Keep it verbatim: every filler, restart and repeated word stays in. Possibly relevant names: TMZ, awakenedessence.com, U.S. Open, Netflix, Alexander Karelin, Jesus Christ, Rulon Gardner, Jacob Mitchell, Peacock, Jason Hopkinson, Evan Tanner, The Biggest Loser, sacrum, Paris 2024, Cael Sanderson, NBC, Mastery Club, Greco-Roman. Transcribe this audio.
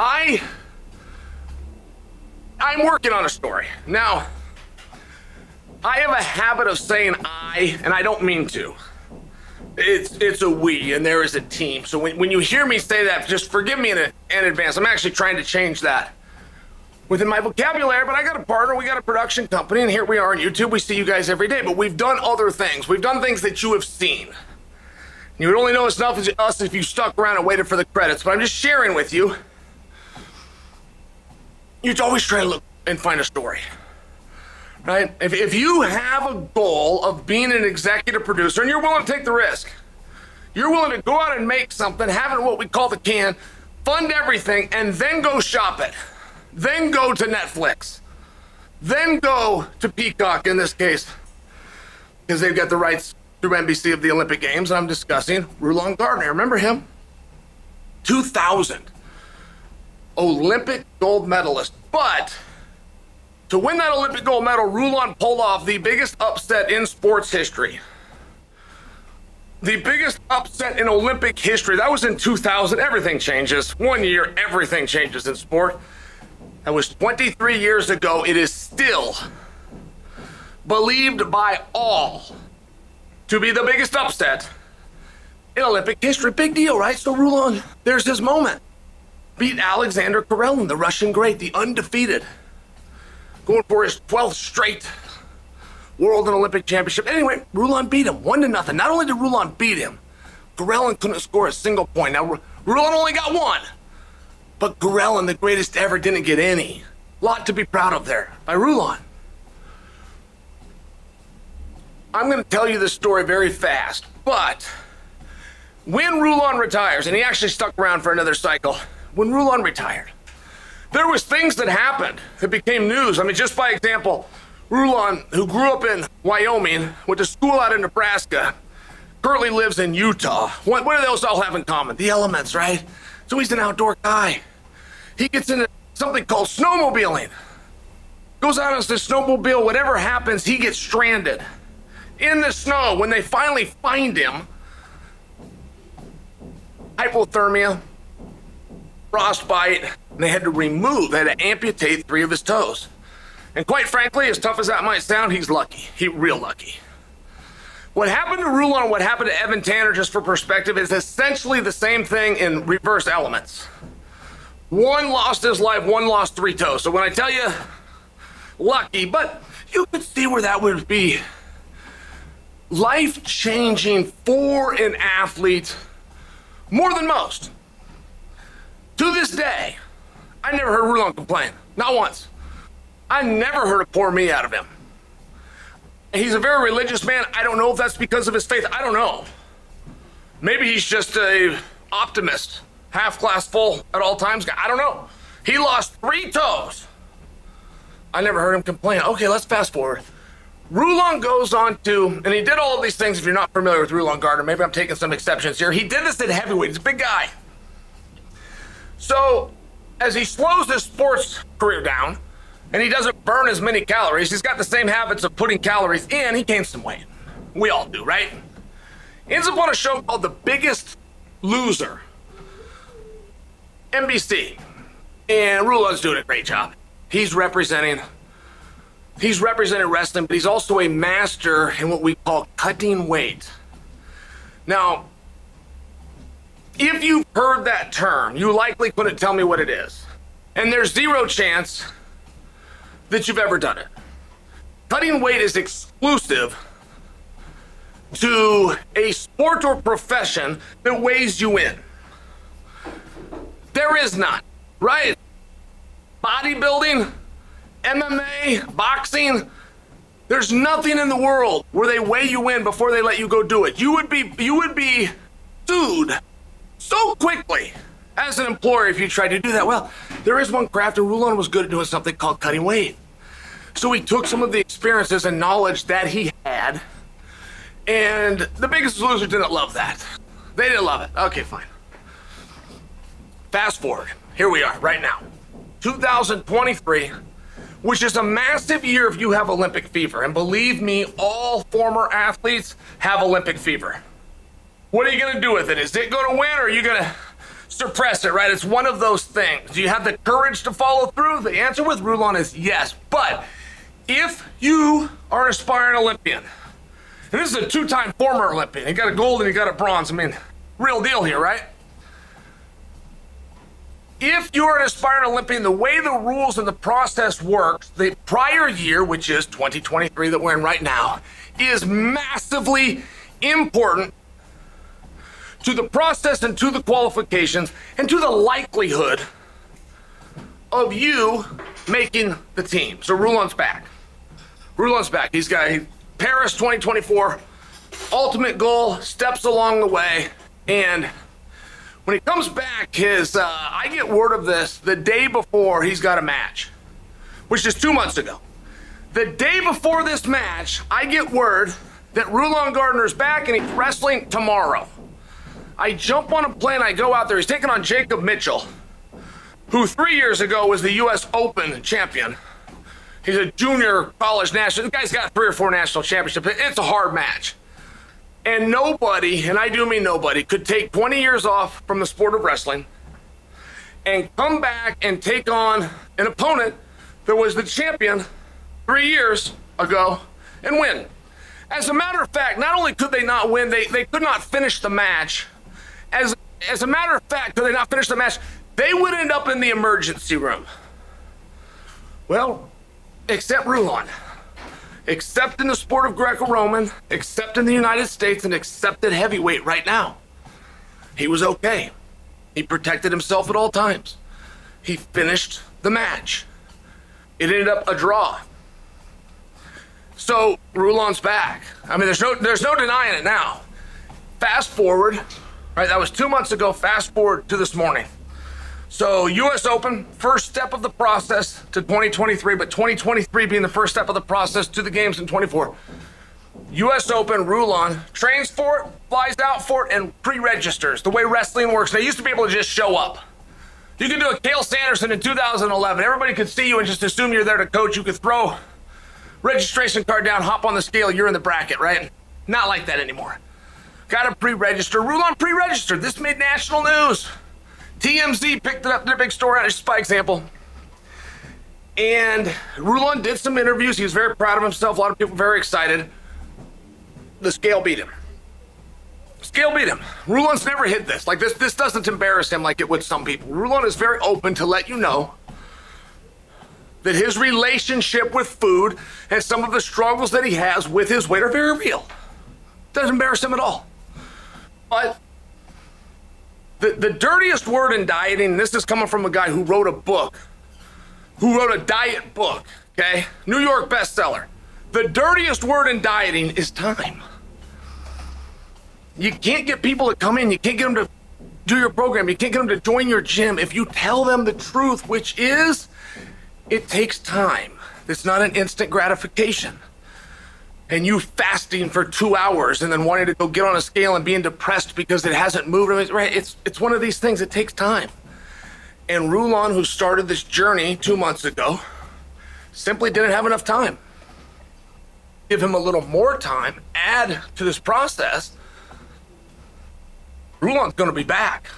I, I'm working on a story. Now, I have a habit of saying I, and I don't mean to. It's it's a we, and there is a team. So when, when you hear me say that, just forgive me in, a, in advance. I'm actually trying to change that within my vocabulary, but I got a partner, we got a production company, and here we are on YouTube. We see you guys every day, but we've done other things. We've done things that you have seen. You would only know us enough as us if you stuck around and waited for the credits, but I'm just sharing with you. You always try to look and find a story. Right? If, if you have a goal of being an executive producer and you're willing to take the risk, you're willing to go out and make something, have it what we call the can, fund everything, and then go shop it. Then go to Netflix. Then go to Peacock in this case, because they've got the rights through N B C of the Olympic Games. I'm discussing Rulon Gardner. Remember him? two thousand. Olympic gold medalist. But to win that Olympic gold medal, Rulon pulled off the biggest upset in sports history. The biggest upset in Olympic history. That was in two thousand. Everything changes. One year, everything changes in sport. That was twenty-three years ago. It is still believed by all to be the biggest upset in Olympic history. Big deal, right? So Rulon, there's his moment. Beat Alexander Karelin, the Russian great, the undefeated, going for his twelfth straight World and Olympic Championship. Anyway, Rulon beat him, one to nothing. Not only did Rulon beat him, Karelin couldn't score a single point. Now, Rulon only got one, but Karelin, the greatest ever, didn't get any. Lot to be proud of there by Rulon. I'm gonna tell you this story very fast, but when Rulon retires, and he actually stuck around for another cycle, when Rulon retired, there was things that happened that became news. I mean, just by example, Rulon, who grew up in Wyoming, went to school out in Nebraska, currently lives in Utah. What, what do those all have in common? The elements, right? So he's an outdoor guy. He gets into something called snowmobiling. Goes out on the snowmobile, whatever happens, he gets stranded in the snow. When they finally find him, hypothermia, frostbite, and they had to remove, they had to amputate three of his toes. And quite frankly, as tough as that might sound, he's lucky. He's real lucky. What happened to Rulon and what happened to Evan Tanner, just for perspective, is essentially the same thing in reverse elements. One lost his life, one lost three toes. So when I tell you, lucky, but you could see where that would be life-changing for an athlete more than most. To this day, I never heard Rulon complain, not once. I never heard a poor me out of him. He's a very religious man. I don't know if that's because of his faith. I don't know. Maybe he's just a optimist, half glass full at all times guy. I don't know. He lost three toes. I never heard him complain. Okay, let's fast forward. Rulon goes on to, and he did all of these things. If you're not familiar with Rulon Gardner, maybe I'm taking some exceptions here. He did this at heavyweight. He's a big guy. So as he slows his sports career down and he doesn't burn as many calories, he's got the same habits of putting calories in, he gains some weight. We all do, right? He ends up on a show called The Biggest Loser, N B C. And Rulon's doing a great job. He's representing, he's representing wrestling, but he's also a master in what we call cutting weight. Now, if you've heard that term, you likely couldn't tell me what it is. And there's zero chance that you've ever done it. Cutting weight is exclusive to a sport or profession that weighs you in. There is none, right? Bodybuilding, M M A, boxing, there's nothing in the world where they weigh you in before they let you go do it. You would be, you would be sued so quickly as an employer if you tried to do that. Well, there is one craft, and Rulon was good at doing something called cutting weight. So he took some of the experiences and knowledge that he had, and The Biggest Loser didn't love that. They didn't love it. Okay, fine. Fast forward. Here we are right now, two thousand twenty-three, which is a massive year if you have Olympic fever. And believe me, all former athletes have Olympic fever. What are you going to do with it? Is it going to win, or are you going to suppress it, right? It's one of those things. Do you have the courage to follow through? The answer with Rulon is yes. But if you are an aspiring Olympian, and this is a two-time former Olympian, he got a gold and he got a bronze. I mean, real deal here, right? If you're an aspiring Olympian, the way the rules and the process works, the prior year, which is twenty twenty-three that we're in right now, is massively important to the process and to the qualifications and to the likelihood of you making the team. So Rulon's back. Rulon's back. He's got a Paris twenty twenty-four ultimate goal, steps along the way, and when he comes back, his, uh, I get word of this the day before he's got a match, which is two months ago. The day before this match, I get word that Rulon Gardner's back and he's wrestling tomorrow. I jump on a plane, I go out there, he's taking on Jacob Mitchell, who three years ago was the U S Open champion. He's a junior college national, the guy's got three or four national championships. It's a hard match. And nobody, and I do mean nobody, could take twenty years off from the sport of wrestling and come back and take on an opponent that was the champion three years ago and win. As a matter of fact, not only could they not win, they, they could not finish the match. As, as a matter of fact, could they not finish the match, they would end up in the emergency room. Well, except Rulon. Except in the sport of Greco-Roman, except in the United States, and except at heavyweight right now. He was okay. He protected himself at all times. He finished the match. It ended up a draw. So Rulon's back. I mean, there's no, there's no denying it now. Fast forward, right? That was two months ago. Fast forward to this morning. So U S Open, first step of the process to twenty twenty-three, but twenty twenty-three being the first step of the process to the games in twenty-four. U S Open, Rulon trains for it, flies out for it, and pre-registers. The way wrestling works, they used to be able to just show up. You can do a Cael Sanderson in two thousand eleven. Everybody could see you and just assume you're there to coach. You could throw registration card down, hop on the scale, you're in the bracket, right? Not like that anymore. Got to pre-register. Rulon pre-registered. This made national news. T M Z picked it up, their big story, just by example. And Rulon did some interviews. He was very proud of himself. A lot of people very excited. The scale beat him. Scale beat him. Rulon's never hit this. Like this, this doesn't embarrass him like it would some people. Rulon is very open to let you know that his relationship with food and some of the struggles that he has with his weight are very real. Doesn't embarrass him at all. But The, the dirtiest word in dieting, this is coming from a guy who wrote a book, who wrote a diet book, okay? New York bestseller. The dirtiest word in dieting is time. You can't get people to come in, you can't get them to do your program, you can't get them to join your gym if you tell them the truth, which is, it takes time. It's not an instant gratification. And you fasting for two hours and then wanting to go get on a scale and being depressed because it hasn't moved. I mean, right? It's, it's one of these things that takes time. And Rulon, who started this journey two months ago, simply didn't have enough time. Give him a little more time, add to this process, Rulon's gonna be back.